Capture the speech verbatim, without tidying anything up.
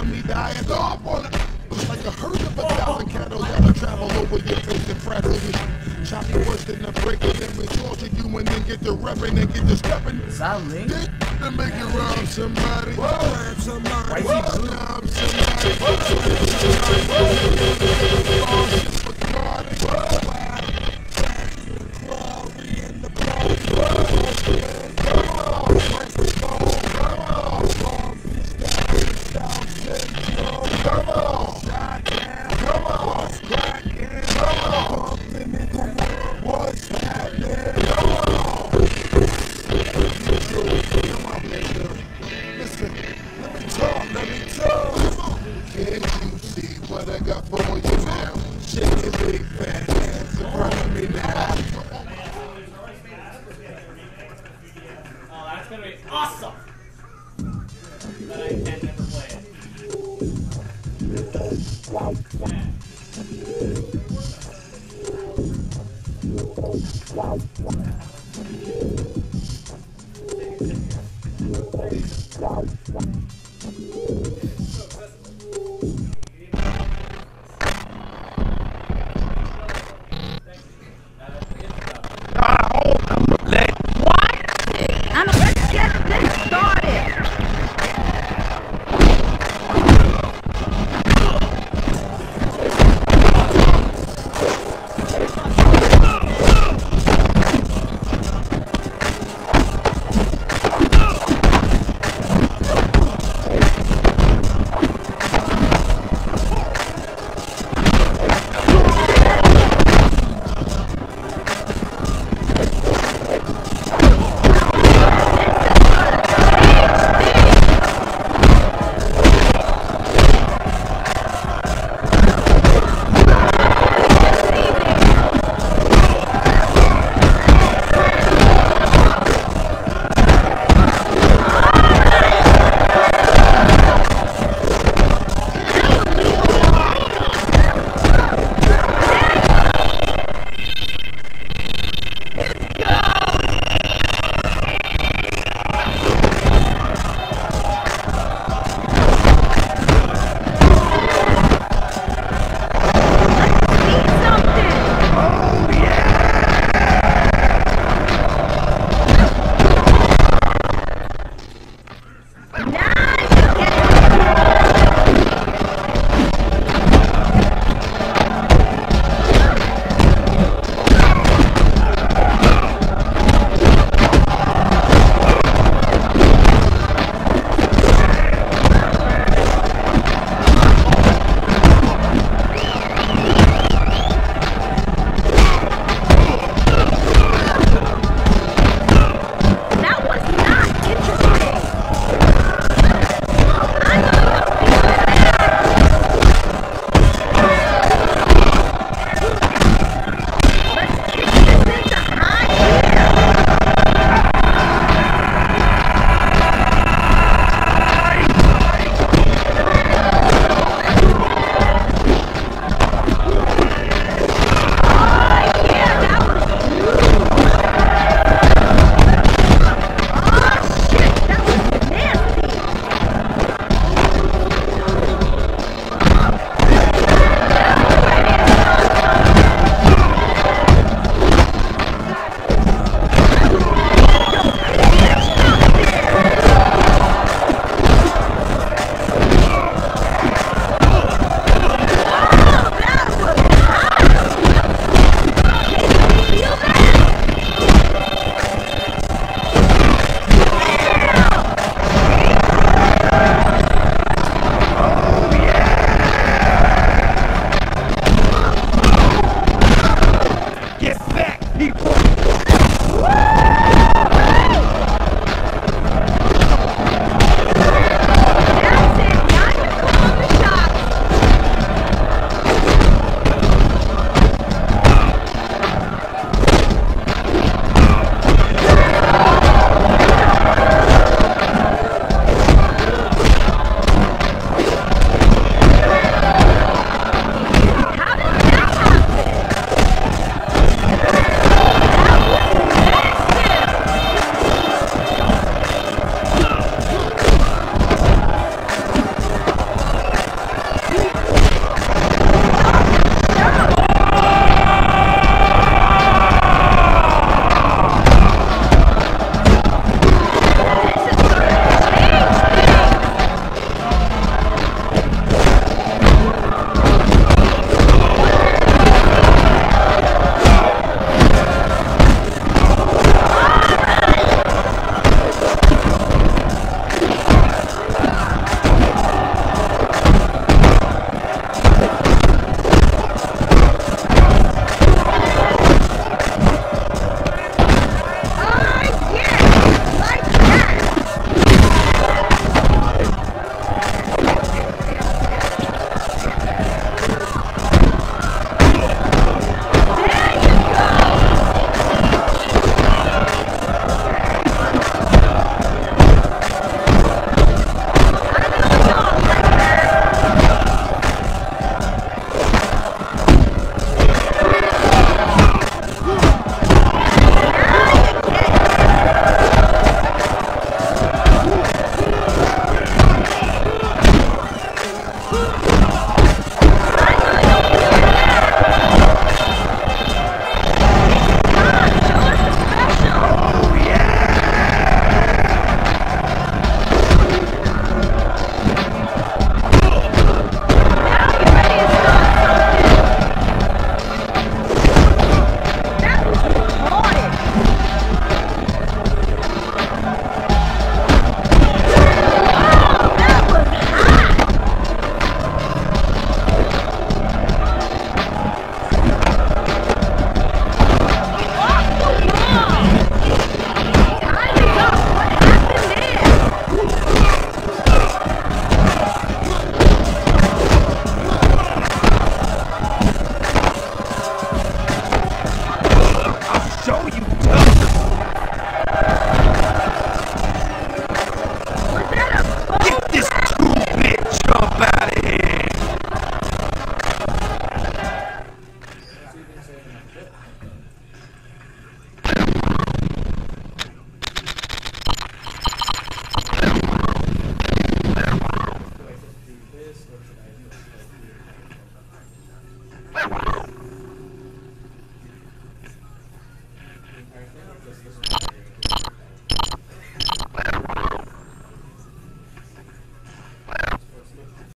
time he dies off on it. It's like a herd of a thousand cattle that'll travel over your face and prattle you. Chop the worst in the breaker, then we torture you and then get the reppin' and get the steppin'. Is that Link? To make you rob somebody. Rob somebody. Rob somebody. Wow.